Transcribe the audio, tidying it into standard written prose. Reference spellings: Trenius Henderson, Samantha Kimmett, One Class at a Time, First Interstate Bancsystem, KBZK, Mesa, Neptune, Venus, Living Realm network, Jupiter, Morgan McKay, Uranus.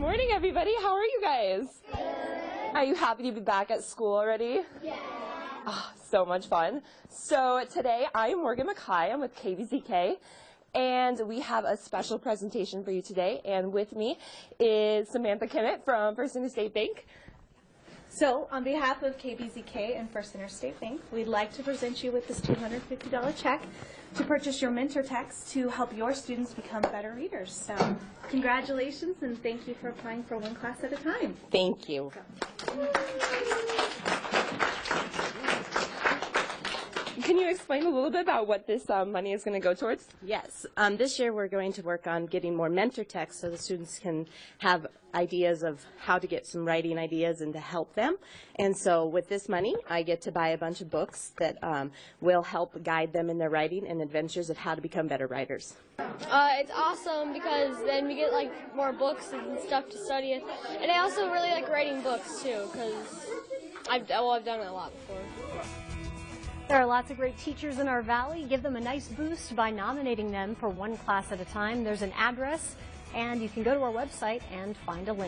Morning, everybody. How are you guys? Good. Are you happy to be back at school already? Yeah. Oh, so much fun. So today, I'm Morgan McKay. I'm with KBZK. And we have a special presentation for you today. And with me is Samantha Kimmett from First Interstate Bank. So on behalf of KBZK and First Interstate Bank, we'd like to present you with this $250 check to purchase your mentor text to help your students become better readers. So congratulations, and thank you for applying for One Class at a Time. Thank you. Can you explain a little bit about what this money is going to go towards? Yes. This year we're going to work on getting more mentor texts so the students can have ideas of how to get some writing ideas and to help them. And so with this money, I get to buy a bunch of books that will help guide them in their writing and adventures of how to become better writers. It's awesome because then we get like more books and stuff to study. And I also really like writing books too because I've done it a lot before. There are lots of great teachers in our valley. Give them a nice boost by nominating them for One Class at a Time. There's an address, and you can go to our website and find a link.